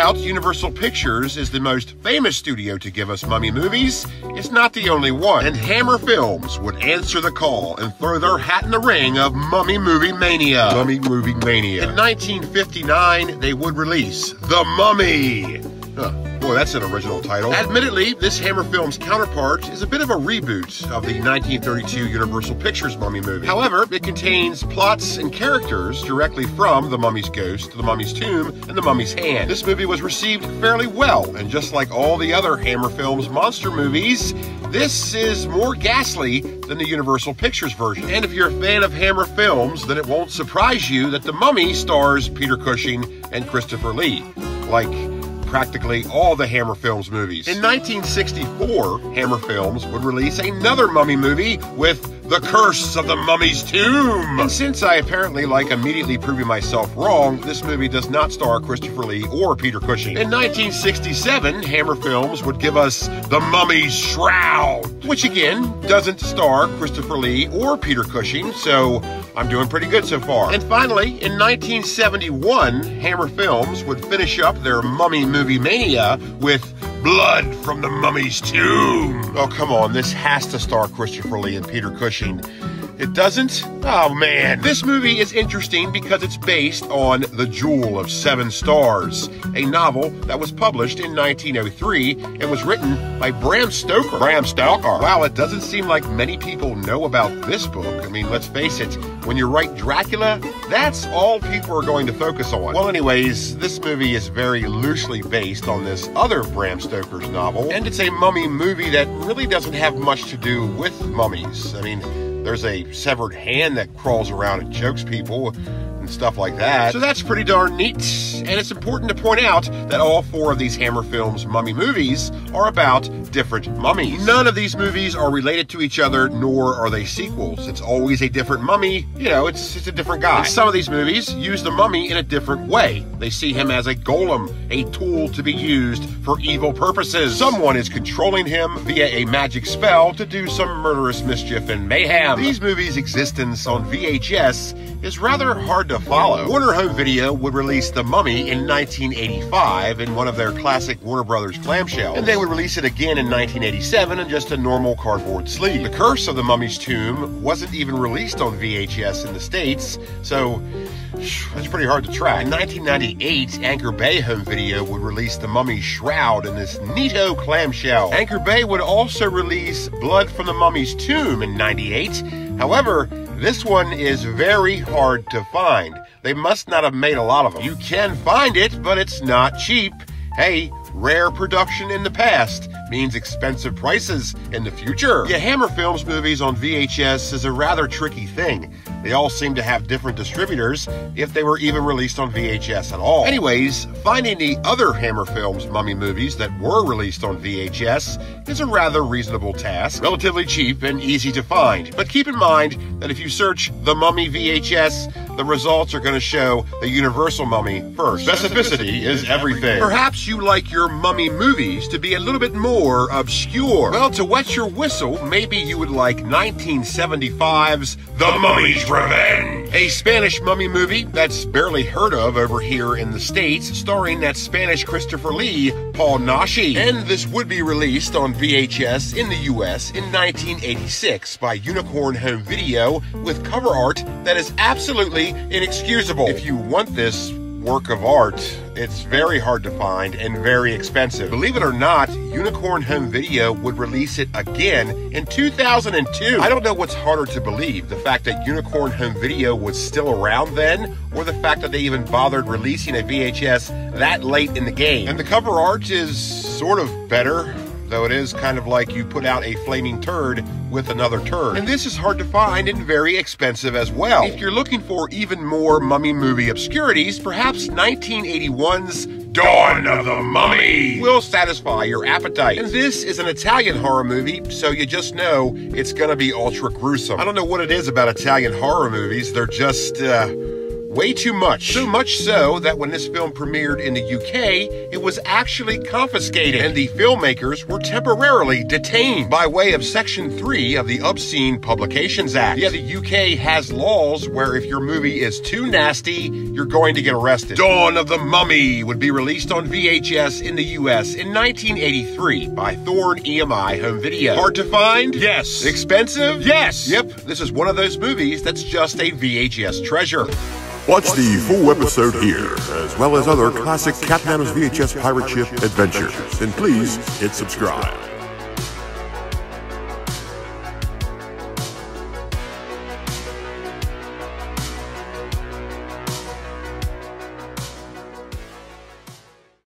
out Universal Pictures is the most famous studio to give us mummy movies, it's not the only one. And Hammer Films would answer the call and throw their hat in the ring of mummy movie mania. Mummy movie mania. In 1959, they would release The Mummy. Boy, that's an original title. Admittedly, this Hammer Films counterpart is a bit of a reboot of the 1932 Universal Pictures Mummy movie. However, it contains plots and characters directly from The Mummy's Ghost, The Mummy's Tomb, and The Mummy's Hand. This movie was received fairly well, and just like all the other Hammer Films monster movies, this is more ghastly than the Universal Pictures version. And if you're a fan of Hammer Films, then it won't surprise you that The Mummy stars Peter Cushing and Christopher Lee, like practically all the Hammer Films movies. In 1964, Hammer Films would release another mummy movie with The Curse of the Mummy's Tomb. And since I apparently like immediately proving myself wrong, this movie does not star Christopher Lee or Peter Cushing. In 1967, Hammer Films would give us The Mummy's Shroud, which again doesn't star Christopher Lee or Peter Cushing, so I'm doing pretty good so far. And finally, in 1971, Hammer Films would finish up their mummy movie mania with Blood from the Mummy's Tomb. Oh, come on, this has to star Christopher Lee and Peter Cushing. It doesn't? Oh, man. This movie is interesting because it's based on The Jewel of Seven Stars, a novel that was published in 1903 and was written by Bram Stoker. Bram Stoker. Wow, it doesn't seem like many people know about this book. I mean, let's face it, when you write Dracula, that's all people are going to focus on. Well, anyways, this movie is very loosely based on this other Bram Stoker's novel, and it's a mummy movie that really doesn't have much to do with mummies. I mean, there's a severed hand that crawls around and chokes people and stuff like that. So that's pretty darn neat. And it's important to point out that all four of these Hammer Films mummy movies are about different mummies. None of these movies are related to each other, nor are they sequels. It's always a different mummy. You know, it's a different guy. And some of these movies use the mummy in a different way. They see him as a golem, a tool to be used for evil purposes. Someone is controlling him via a magic spell to do some murderous mischief and mayhem. These movies' existence on VHS is rather hard to follow. Warner Home Video would release The Mummy in 1985 in one of their classic Warner Brothers clamshells, and they would release it again in 1987 in just a normal cardboard sleeve. The Curse of the Mummy's Tomb wasn't even released on VHS in the States, so that's pretty hard to track. In 1998, Anchor Bay Home Video would release The Mummy's Shroud in this neato clamshell. Anchor Bay would also release Blood from the Mummy's Tomb in 98. However, this one is very hard to find. They must not have made a lot of them. You can find it, but it's not cheap. Hey, rare production in the past means expensive prices in the future. Yeah, Hammer Films movies on VHS is a rather tricky thing. They all seem to have different distributors, if they were even released on VHS at all. Anyways, finding the other Hammer Films mummy movies that were released on VHS is a rather reasonable task, relatively cheap and easy to find. But keep in mind that if you search The Mummy VHS, the results are going to show the Universal Mummy first. Specificity is everything. Perhaps you like your mummy movies to be a little bit more obscure. Well, to wet your whistle, maybe you would like 1975's The Mummy's Revenge, a Spanish mummy movie that's barely heard of over here in the States, starring that Spanish Christopher Lee, Paul Naschy. And this would be released on VHS in the US in 1986 by Unicorn Home Video with cover art that is absolutely inexcusable. If you want this work of art, it's very hard to find and very expensive. Believe it or not, Unicorn Home Video would release it again in 2002. I don't know what's harder to believe, the fact that Unicorn Home Video was still around then, or the fact that they even bothered releasing a VHS that late in the game. And the cover art is sort of better, though it is kind of like you put out a flaming turd with another turd. And this is hard to find and very expensive as well. If you're looking for even more mummy movie obscurities, perhaps 1981's Dawn of the Mummy will satisfy your appetite. And this is an Italian horror movie, so you just know it's gonna be ultra gruesome. I don't know what it is about Italian horror movies, they're just, way too much. So much so that when this film premiered in the UK, it was actually confiscated, and the filmmakers were temporarily detained by way of Section 3 of the Obscene Publications Act. Yeah, the UK has laws where if your movie is too nasty, you're going to get arrested. Dawn of the Mummy would be released on VHS in the US in 1983 by Thorne EMI Home Video. Hard to find? Yes. Expensive? Yes. Yep, this is one of those movies that's just a VHS treasure. Watch the full episode here, as well as other classic Captain Adam's VHS Pirate Ship adventures, and please hit subscribe.